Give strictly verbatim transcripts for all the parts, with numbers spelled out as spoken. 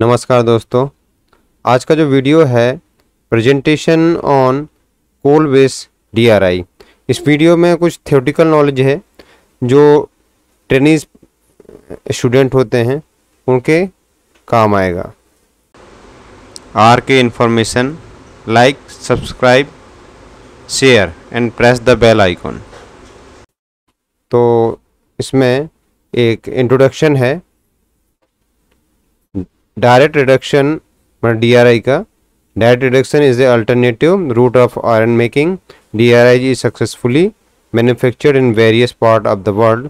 नमस्कार दोस्तों, आज का जो वीडियो है presentation on coal base D R I. इस वीडियो में कुछ थियोरेटिकल नॉलेज है जो ट्रेनीज स्टूडेंट होते हैं उनके काम आएगा। आर के information like subscribe share and press the bell icon. तो इसमें एक इंट्रोडक्शन है डायरेक्ट रिडक्शन मतलब डी आर आई का। Direct reduction is the alternative route of iron making. D R I is successfully manufactured in various part of the world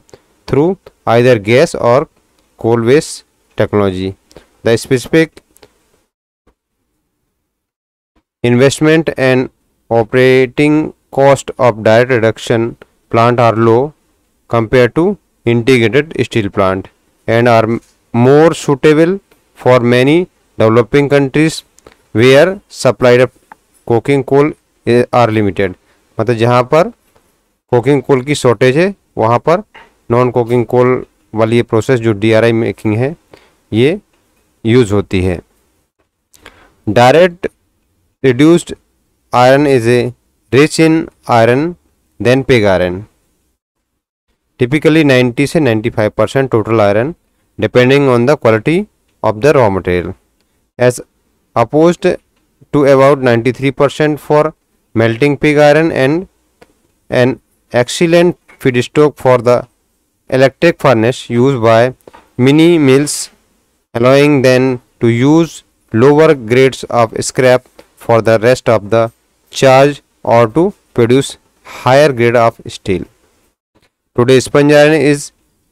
through either gas और coal base technology. The specific investment and operating cost of direct reduction plant are low compare to integrated steel plant and are more suitable for many developing countries where supply of coking coal are limited। मतलब जहाँ पर coking coal की shortage है वहाँ पर non coking कोल वाली ये process जो डी आर आई मेकिंग है ये यूज होती है। Direct reduced iron is a rich in iron than pig iron. Typically ninety से ninety five percent total iron depending on the quality of the raw material as opposed to about ninety-three percent for melting pig iron and an excellent feedstock for the electric furnace used by mini mills, allowing them to use lower grades of scrap for the rest of the charge or to produce higher grade of steel. Today sponge iron is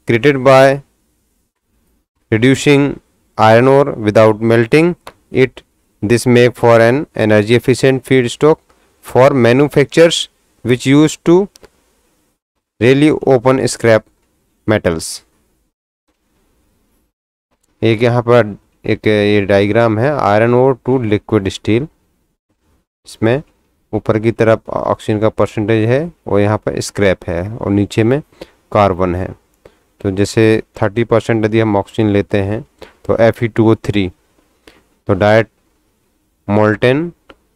created by reducing iron ore without melting it. This make for an energy efficient feedstock for manufacturers which used to really open scrap metals। एक यहाँ पर एक ये diagram है iron ore to liquid steel. इसमें ऊपर की तरफ ऑक्सीजन का परसेंटेज है और यहाँ पर स्क्रैप है और नीचे में कार्बन है। तो जैसे थर्टी परसेंट यदि हम ऑक्सीजन लेते हैं तो F E two O three, तो डायरेक्ट मोल्टेन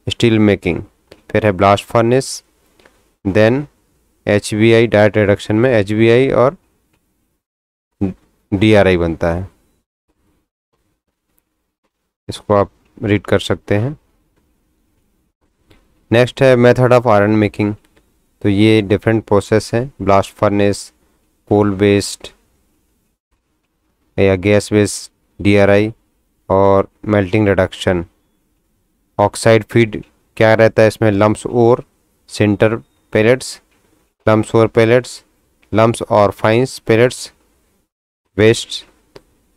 स्टील मेकिंग, फिर है blast furnace, then H B I. Direct reduction में एच बी आई और डी आर आई बनता है। इसको आप रीड कर सकते हैं। नेक्स्ट है मेथड ऑफ आयरन मेकिंग। तो ये डिफरेंट प्रोसेस है ब्लास्ट फर्नेस, कोल बेस्ड या gas based D R I और मेल्टिंग रिडक्शन। ऑक्साइड फीड क्या रहता है इसमें? लम्स और सेंटर पैलेट्स, लम्स और पैलेट्स, लम्स और फाइंस पैलेट्स, वेस्ट।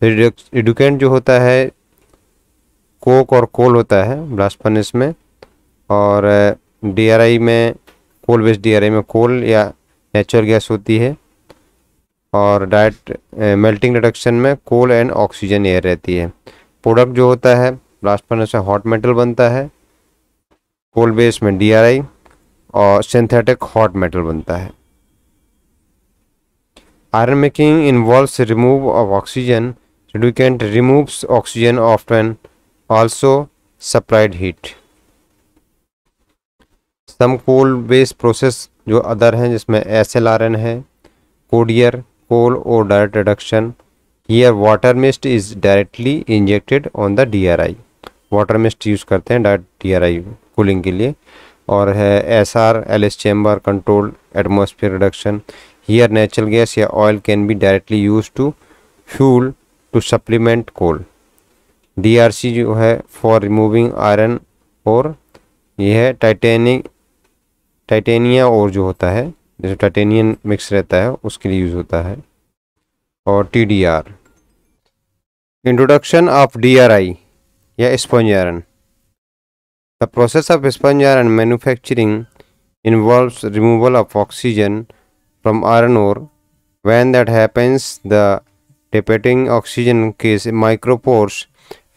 रिड्यूकेंट जो होता है कोक और कोल होता है ब्लास्ट फर्नेस में, और डी आर आई में coal based D R I में कोल या नेचुरल गैस होती है, और डायरेक्ट मेल्टिंग रिडक्शन में कोल एंड ऑक्सीजन एयर रहती है। प्रोडक्ट जो होता है ब्लास्ट फर्नेस से हॉट मेटल बनता है, कोल बेस में डी आर आई, और सिंथेटिक हॉट मेटल बनता है। Iron making involves remove of oxygen. Reductant removes oxygen often also supplied heat. Some coal base process जो अदर हैं जिसमें एस एल आर एन है, कोडियर कोल और direct reduction. Here water mist is directly injected on the D R I. Water mist use करते हैं direct D R I cooling के लिए। और है S R L S chamber control atmosphere reduction. Here natural gas या oil can be directly use to fuel to supplement coal. D R C जो है for removing iron, और यह है टाइटेनिक टाइटेनिया और जो होता है जैसे टाइटेनियम मिक्स रहता है उसके लिए यूज़ होता है। और T D R introduction of D R I या sponge iron. The process of sponge iron manufacturing involves removal of oxygen from iron ore. When that happens the depositing oxygen case micropores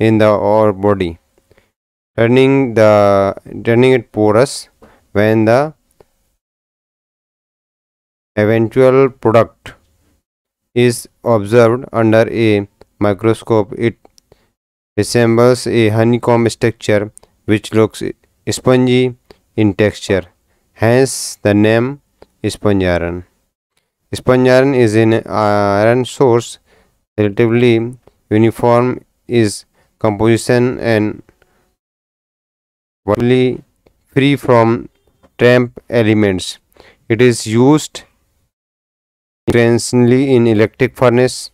in the ore body turning the turning it porous. When the eventual product is observed under a microscope it resembles a honeycomb structure which looks spongy in texture, hence the name sponge iron. Sponge iron is an iron source relatively uniform is composition and widely free from tramp elements. It is used increasingly in electric furnace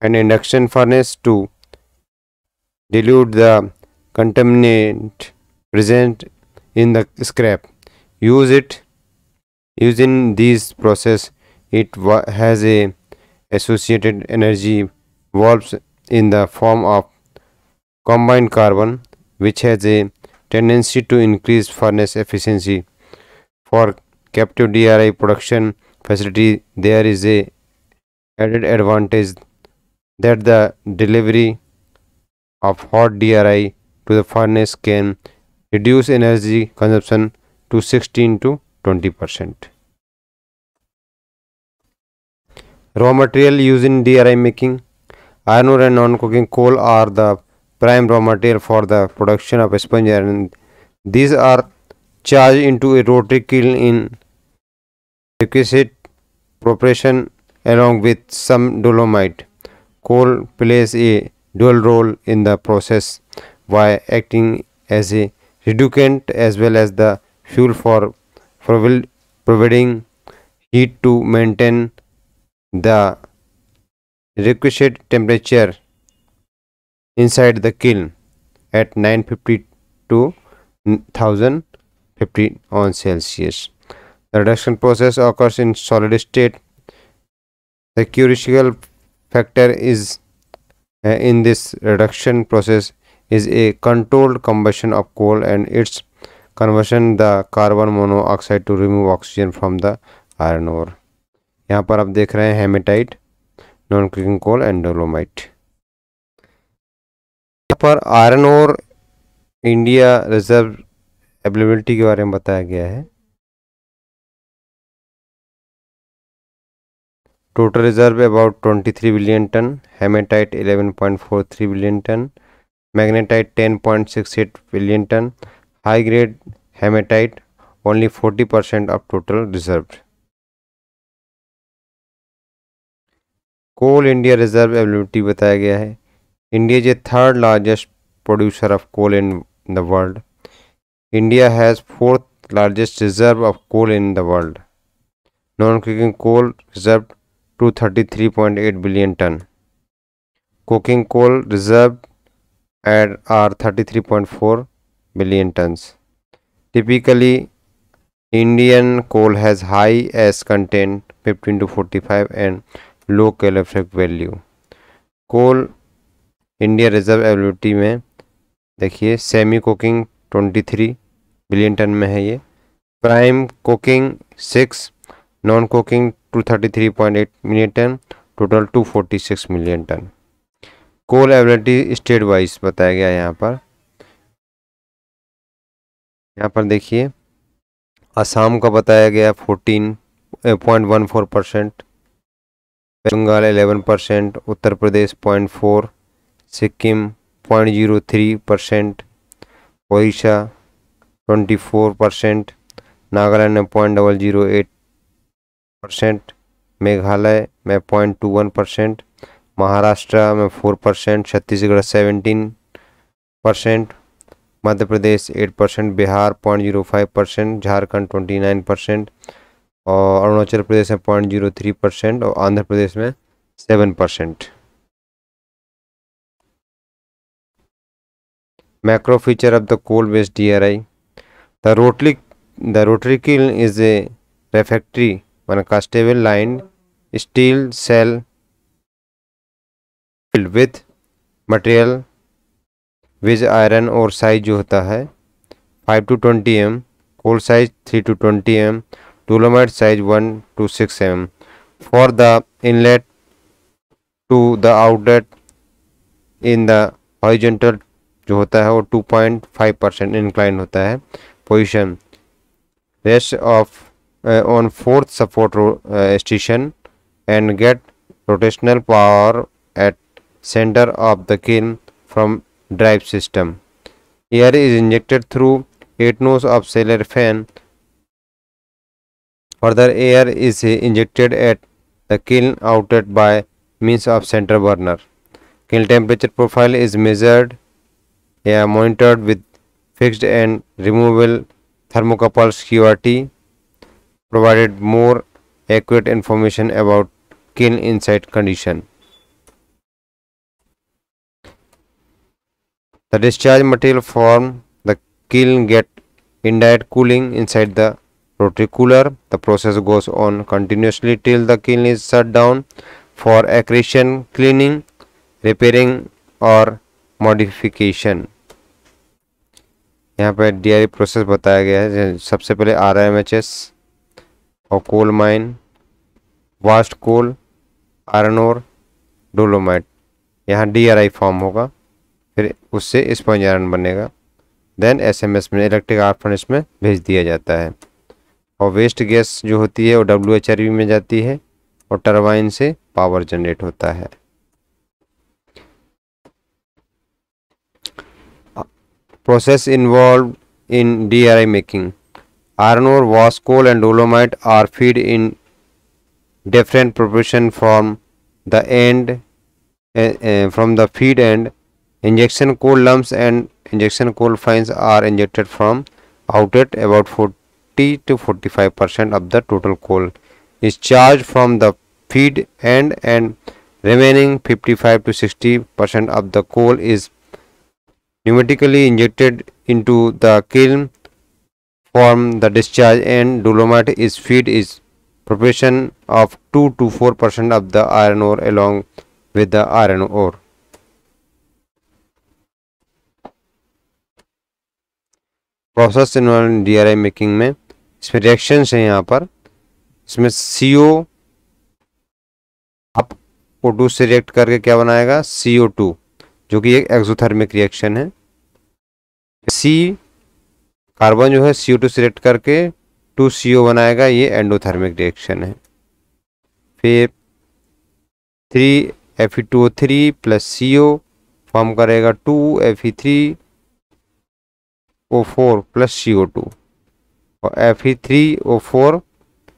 and induction furnace to dilute the contaminant present in the scrap. Use it using these process. It has a associated energy valves in the form of combined carbon, which has a tendency to increase furnace efficiency. For captive D R I production facility, there is a added advantage that the delivery of hot D R I to the furnace can reduce energy consumption to sixteen to twenty percent. Raw material used in D R I making. Iron ore and non-coking coal are the prime raw material for the production of sponge iron. These are charged into a rotary kiln in requisite proportion along with some dolomite. Coal plays a dual role in the process by acting as a reductant as well as the fuel for providing heat to maintain the requisite temperature inside the kiln at nine fifty to one thousand fifty on Celsius. The reduction process occurs in solid state. The crucial factor is uh, in this reduction process is a controlled combustion of coal and its conversion the carbon monoxide to remove oxygen from the iron ore. यहाँ पर आप देख रहे हैं hematite, non coking coal and dolomite. यहाँ पर iron और India reserve availability के बारे में बताया गया है. टोटल रिजर्व अबाउट तेईस बिलियन टन, हेमेटाइट ग्यारह point four three billion ton, magnetite दस point six eight billion ton. High grade hematite only forty percent of total reserve. Coal India reserve availability बताया गया है. India is a third largest producer of coal in the world. India has fourth largest reserve of coal in the world. Non coking coal reserve two thirty three point eight billion ton. Coking coal reserve at are thirty three point four billion tons. Typically Indian coal has high ash content fifteen to forty five and low calorific value. Coal India reserve availability में देखिए semi coking तेईस billion ton में है ये. Prime coking six, non coking two thirty three point eight million ton, total two forty six million ton. Coal availability state wise बताया गया है. यहाँ पर यहाँ पर देखिए असम का बताया गया fourteen point one four percent, Bengal eleven percent, Uttar Pradesh point four, Sikkim point zero three percent, Odisha twenty four percent, Nagaland में point double zero eight percent, Meghalaya में point two one percent, Maharashtra में four percent, Chhattisgarh seventeen percent, Madhya Pradesh eight percent, Bihar point zero five percent, Jharkhand twenty nine percent, और अरुणाचल प्रदेश में point zero three percent, और आंध्र प्रदेश में seven percent. Macro feature of the coal based D R I. The rotary the rotary kiln is a refractory one castable line steel shell filled with material viz iron ore size जो होता है five to twenty M, coal size three to twenty M, dolomite size one to six millimeters. For the inlet to the outlet in the horizontal जो होता है वो two point five percent incline होता है. Position rest of uh, on fourth support uh, station and get rotational power at center of the kiln from drive system. Air is injected through eight nose of cellular fan. Further, air is injected at the kiln outlet by means of center burner. Kiln temperature profile is measured, yeah, monitored with fixed and removable thermocouples Q R T, provided more accurate information about kiln inside condition. The discharge material from the kiln get indirect cooling inside the rotary cooler. The process goes on continuously till the kiln is shut down for accretion, cleaning, repairing or modification. यहाँ पर D R I process बताया गया है. सबसे पहले R M S और coal mine, waste coal, iron और dolomite, यहाँ D R I फॉर्म होगा. फिर उससे स्पंज आयरन बनेगा. देन S M S में इलेक्ट्रिक आर्क फर्नेस में भेज दिया जाता है. और वेस्ट गैस जो होती है वो W H R V में जाती है और टरबाइन से पावर जनरेट होता है. Process involved in D R I making. Iron ore, wash coal and dolomite are fed in different proportion from the end uh, uh, from the feed end. Injection coal lumps and injection coal fines are injected from outlet. About forty to forty-five percent of the total coal is charged from the feed end and remaining fifty-five to sixty percent of the coal is pneumatically injected into the kiln from the discharge, and dolomite is fed is proportion of two to four percent of the iron ore along with the iron ore. Process involved in D R I making में इसमें reactions हैं. यहाँ पर इसमें C O आप O two से react करके क्या बनाएगा, C O टू, जो कि एक एक्सोथर्मिक रिएक्शन है. C कार्बन जो है C O टू सिलेक्ट करके टू C O बनाएगा, ये एंडोथर्मिक रिएक्शन है. फिर Fe three O four plus C O form करेगा two Fe three O four plus C O two, और Fe थ्री O फोर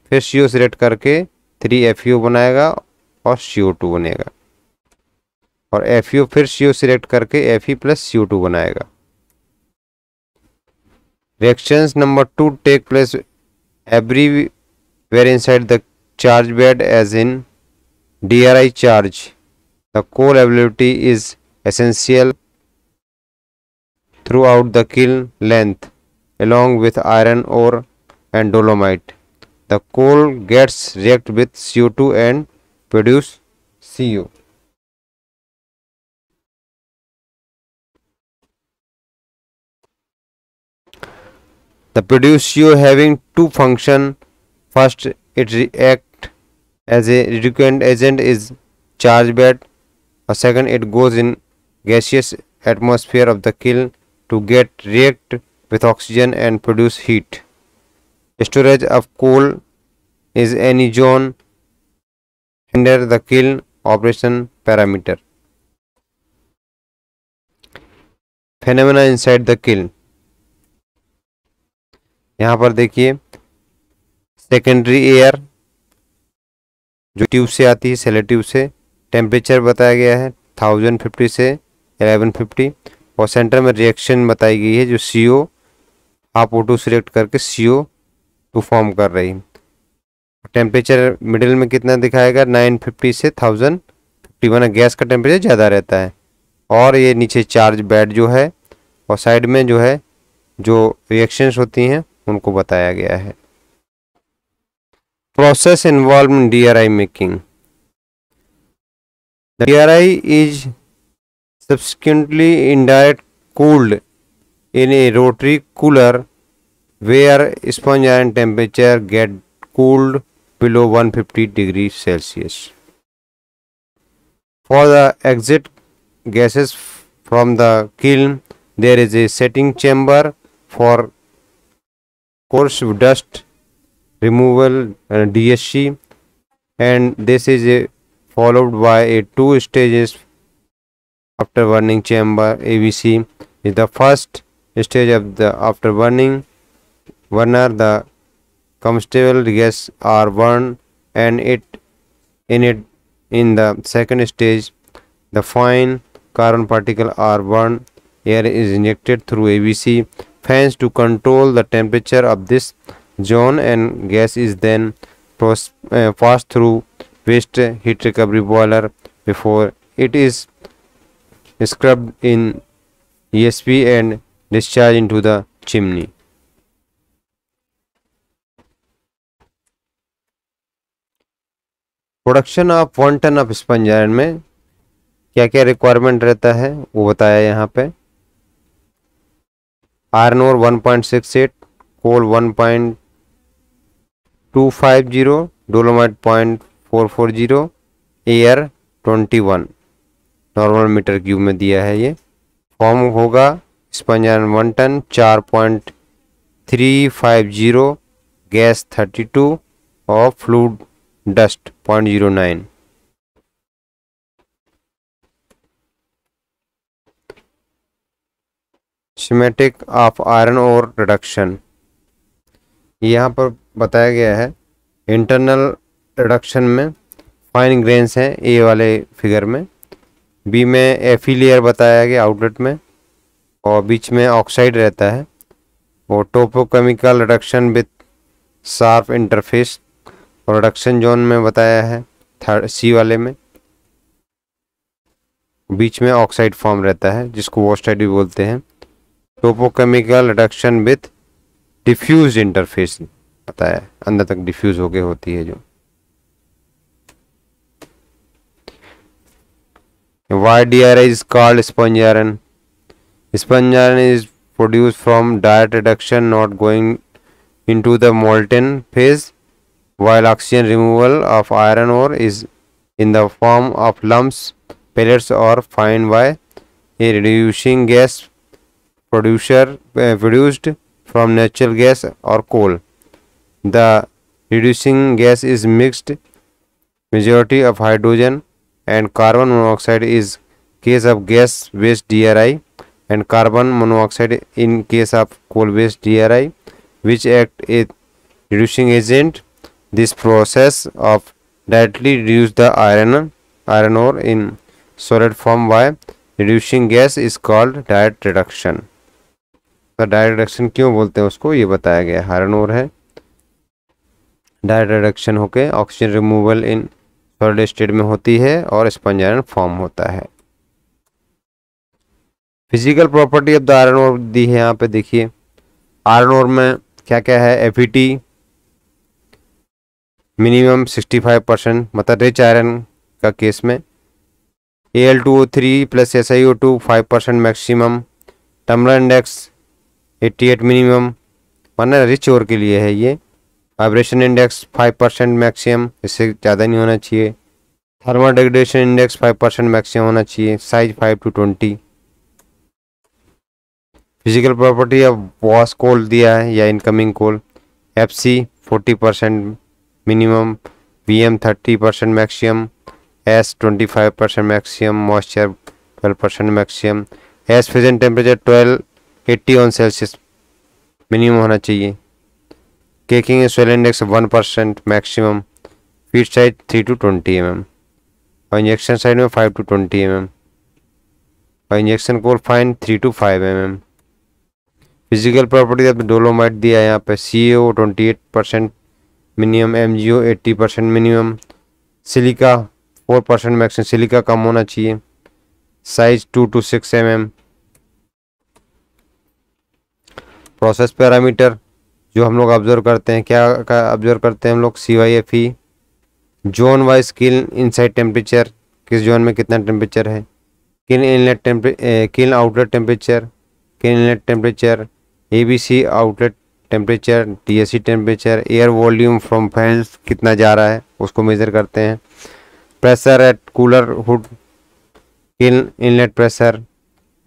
फिर C O सिलेक्ट करके three F E O बनाएगा और C O टू बनेगा, और F E O फिर C O select करके Fe plus C O two बनाएगा. Reactions number two take place everywhere inside the charge bed as in D R I charge. The coal ability is essential through out the kiln length along with iron ore and dolomite. The coal gets react with C O two and produce C O. The produced C O having two function. First, it react as a reductant agent is charge bed. A second, it goes in gaseous atmosphere of the kiln to get react with oxygen and produce heat. Storage of coal is any zone under the kiln operation parameter. Phenomena inside the kiln. यहाँ पर देखिए secondary air जो tube से आती है, seller tube से, temperature बताया गया है थाउजेंड फिफ्टी से इलेवन फिफ्टी, और सेंटर में रिएक्शन बताई गई है जो C O आप O टू सिलेक्ट करके C O टू फॉर्म कर रही है. टेम्परेचर मिडिल में कितना दिखाएगा, नाइन फिफ्टी से थाउजेंड फिफ्टी, माना गैस का टेम्परेचर ज़्यादा रहता है. और ये नीचे चार्ज बेड जो है, और साइड में जो है जो रिएक्शंस होती हैं उनको बताया गया है. Process involve in D R I making. D R I is subsequently indirect cooled in a rotary cooler where sponge iron temperature get cooled below one fifty degree Celsius for the exit gases from the kiln. There is a setting chamber for coarse dust removal uh, D S C, and this is a, followed by a two stages after burning chamber. A B C is the first stage of the after burning burner. The combustible gases are burned and it in it in the second stage the fine carbon particles are burned. Air is injected through A B C fans to control the temperature of this zone, and gas is then passed uh, through waste heat recovery boiler before it is scrubbed in E S P and discharged into the chimney. Production of one ton of sponge iron में क्या क्या requirement रहता है वो बताया यहाँ पे। Iron ore one point six eight, coal one point two five zero, dolomite point four four zero, air twenty one normal metre cube में दिया है। ये फॉर्म होगा स्पंज आयरन वन टन चार point three five zero, gas thirty two और fluid dust point zero nine. Schematic of iron ore reduction यहाँ पर बताया गया है। इंटरनल रिडक्शन में फाइन ग्रेन्स हैं ए वाले फिगर में, बी में एफ ई लेयर बताया गया आउटलेट में, और बीच में ऑक्साइड रहता है। और topochemical reduction with sharp interface reduction zone में बताया है थर्ड सी वाले में। बीच में ऑक्साइड फॉर्म रहता है जिसको वॉक्साइड भी बोलते हैं। Topochemical reduction with diffuse interface बताया है, अंदर तक डिफ्यूज होके होती है जो। Why D R I is called sponge iron. Sponge iron is produce from direct reduction not going into the molten phase, while oxygen removal of iron ore is in the form of lumps, pellets or fine by a reducing gas producer uh, produced from natural gas or coal. The reducing gas is mixed majority of hydrogen and carbon monoxide is case of gas based D R I and carbon monoxide in case of coal based D R I, which act as reducing agent. This process of directly reduce the iron iron ore in solid form by reducing gas is called direct reduction. तो direct reduction क्यों बोलते हैं उसको ये बताया गया है। iron ore है, direct reduction होके oxygen removal in solid state में होती है और sponge iron form होता है। physical property of the iron ore दी है यहाँ पे। देखिए iron ore में क्या क्या है। F E T minimum sixty five percent, मतलब रिच आयरन का केस में। A L two O three plus S I O two five percent maximum. Tumbler index eighty eight minimum, वरना रिच ओर के लिए है ये। Vibration index five percent maximum, इससे ज़्यादा नहीं होना चाहिए। Thermal degradation index five percent maximum होना चाहिए। Size five to twenty. Physical property of wash coal दिया है या incoming coal. F C forty percent minimum, V M thirty percent maximum, ash twenty five percent maximum, moisture twelve percent maximum. Ash fusion temperature twelve eighty on Celsius minimum होना चाहिए। Caking soil index one percent maximum. Feed size three to twenty M M और injection side में five to twenty M M और injection coal fine three to five M M. Physical property of dolomite दिया है यहाँ पे। सी ओ twenty eight percent minimum, M G O eighty percent minimum, silica four percent maximum, silica कम होना चाहिए। Size two to six M M. Process parameter जो हम लोग ऑब्जर्व करते हैं, क्या का ऑब्जर्व करते हैं हम लोग? C Y F E zone wise skill inside temperature, किस जोन में कितना टेम्परेचर है। किन इनलेट टेम्परे किन आउटलेट टेम्परेचर, किन inlet temperature. A B C outlet temperature, D S C temperature. Air volume from fans कितना जा रहा है उसको मेजर करते हैं। Pressure at cooler hood, inlet pressure,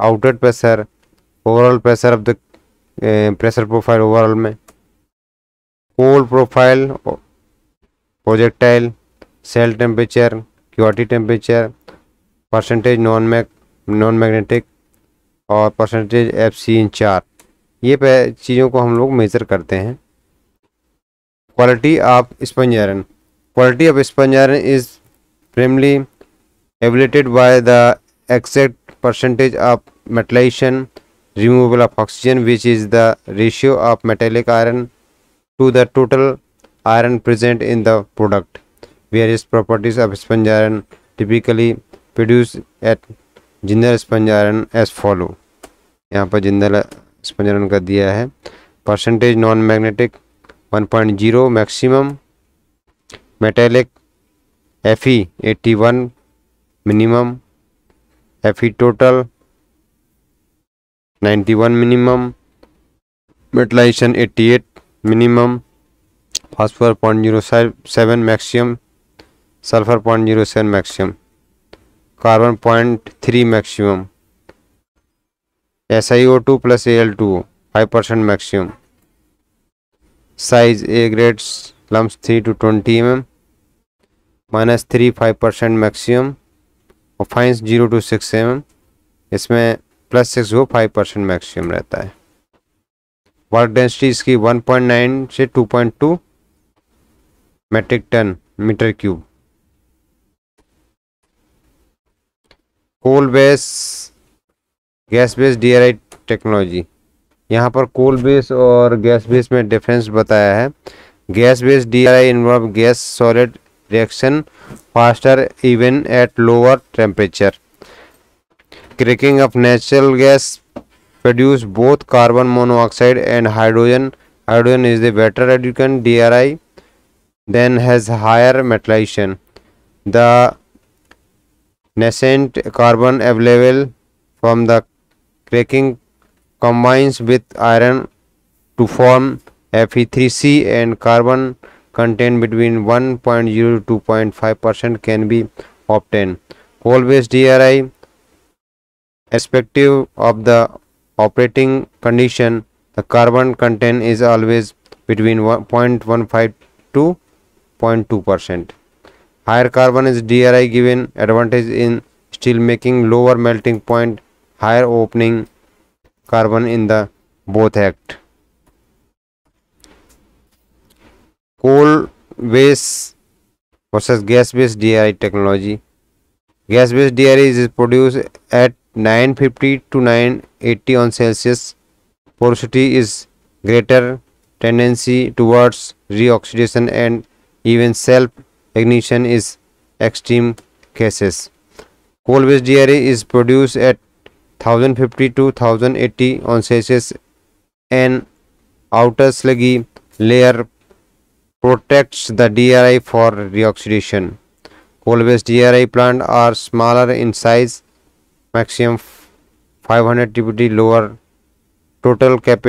outlet pressure, overall pressure of the pressure profile overall में। Coal profile, projectile, shell temperature, Q R T temperature, percentage non Mac non magnetic और percentage F C in char, ये चीज़ों को हम लोग measure करते हैं। Quality of sponge iron, quality of sponge iron is primarily evaluated by the exact percentage of metallisation, removal of oxygen which is the ratio of metallic iron to the total iron present in the product. Various properties of sponge iron typically produce at Jindal sponge iron as follow, यहाँ पर Jindal sponge iron का दिया है। Percentage non magnetic one point zero, maximum metallic Fe eighty one, minimum Fe total ninety one, minimum metallisation eighty eight, minimum phosphor point zero seven, maximum sulphur point zero seven, maximum carbon point three, maximum S I O two plus A L two O five percent maximum. Size A grades lumps three to twenty M M, minus three five percent maximum और fines zero to six M M, इसमें plus six वो five percent maximum रहता है। Work density इसकी one point nine से two point two metric ton metre cube. Coal base gas base D R I technology, यहाँ पर coal base और gas base में डिफरेंस बताया है। Gas base D R I involve gas solid reaction faster even at lower temperature, cracking of natural gas produce both carbon monoxide and hydrogen, hydrogen is the better reductant D R I then has higher metallisation, the nascent carbon available from the cracking combines with iron to form F e three C and carbon content between one point zero to two point five percent can be obtained. Coal based D R I, irrespective of the operating condition, the carbon content is always between zero point one five to zero point two percent. Higher carbon is D R I given advantage in steel making, lower melting point, higher opening carbon in the both act. Coal based versus gas based D R I technology. Gas based D R I is produced at nine fifty to nine eighty on Celsius. Porosity is greater, tendency towards reoxidation and even self ignition is extreme cases. Coal based D R I is produced at one thousand fifty to one thousand eighty on Celsius. An outer sluggy layer protects the D R I for reoxidation. Coal based D R I plants are smaller in size, maximum five hundred T P D, lower total cap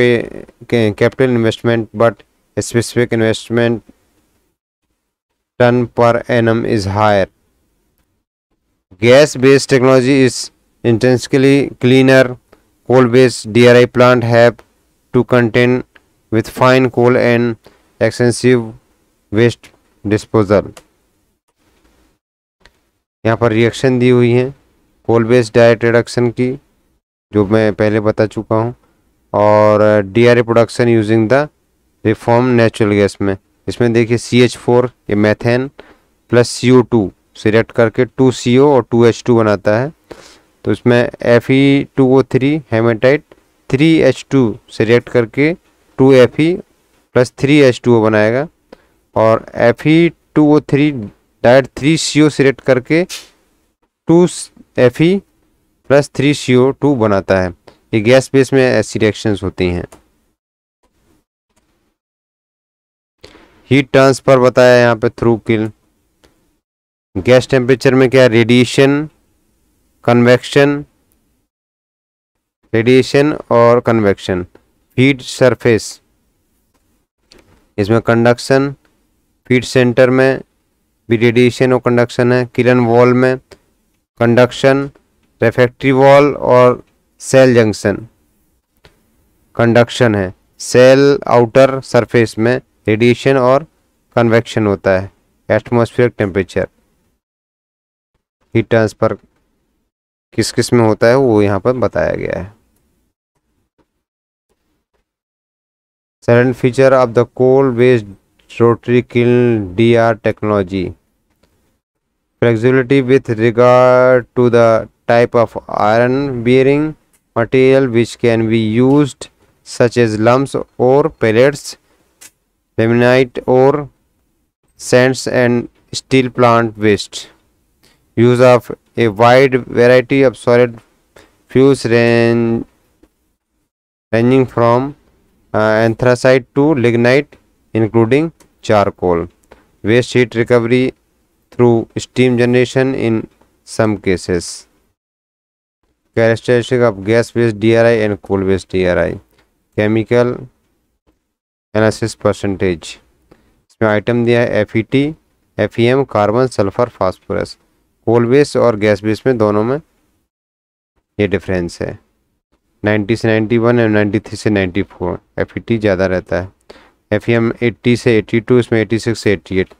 capital investment, but specific investment ton per annum is higher. Gas based technology is intensely cleaner. Coal based D R I plant have to contend with fine coal and extensive waste disposal. यहाँ पर reaction दी हुई है coal based direct reduction की, जो मैं पहले बता चुका हूँ, और D R I production using the reform natural gas में। इसमें देखिए सी एच फोर ये methane plus C O two select करके टू सी ओ और टू एच टू बनाता है, तो इसमें F E two O three hematite three H two select करके two F E plus three H two O बनाएगा, और F E two O three direct three C O select करके two F E plus three C O two बनाता है। ये gas base में ऐसी reactions होती हैं। हीट ट्रांसफ़र बताया यहाँ पे थ्रू किल। गैस टेम्परेचर में क्या रेडिएशन, कन्वेक्शन, रेडिएशन और कन्वेक्शन। फीड सरफेस, इसमें कंडक्शन, फीड सेंटर में भी रेडिएशन और कंडक्शन है, किरण वॉल में कंडक्शन, रेफ्रेक्टरी वॉल और सेल जंक्शन कंडक्शन है, सेल आउटर सरफेस में रेडिएशन और कन्वेक्शन होता है। एटमॉस्फेरिक टेम्परेचर हीट ट्रांसफर किस किस में होता है वो यहाँ पर बताया गया है। Sudden feature of the coal based rotary kiln D R technology, flexibility with regard to the type of iron bearing material which can be used such as lumps और पेलेट्स, लेमिनाइट और sands and steel plant waste. Use of a wide variety of solid fuels range ranging from anthracite to lignite including charcoal. Waste heat recovery through steam generation in some cases. Characteristic of gas based D R I and coal based D R I. Chemical analysis percentage. इसमें item दिया है F E T, F E M, carbon, sulphur, phosphorus. Coal based और gas based में दोनों में ये difference है। Ninety से ninety one and ninety three से ninety four F E T ज़्यादा रहता है। F E M एट्टी से एट्टी टू, इसमें एट्टी सिक्स से eighty eight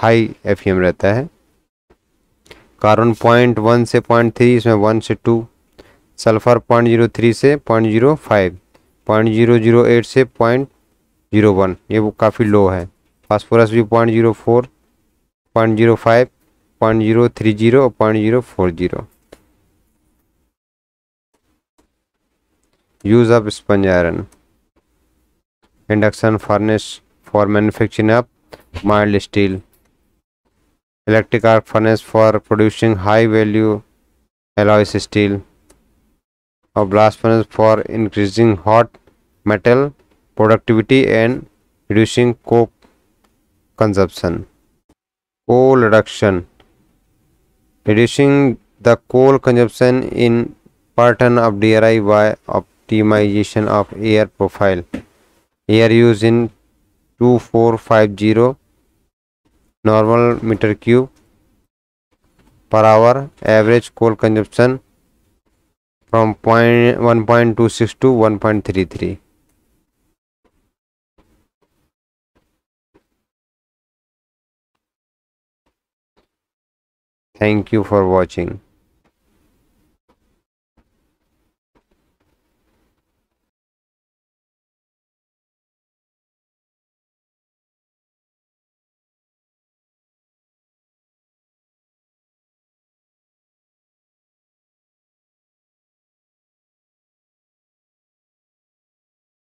high F E M रहता है। कार्बन पॉइंट वन से पॉइंट थ्री, इसमें वन से two. Sulphur point zero three से point zero five, point zero zero eight से पॉइंट जीरो वन, ये वो काफ़ी लो है। फास्फोरस भी point zero four, point zero five, point zero three zero और point zero four zero. Use of sponge iron, induction furnace for manufacturing of mild steel, electric arc furnace for producing high value alloys steel, or blast furnace for increasing hot metal productivity and reducing coke consumption. Coal reduction, reducing the coal consumption in per ton of D R I by optimization of air profile. Air used in two four five zero normal metre cube per hour average coal consumption from point one point two six to one point three three. Thank you for watching.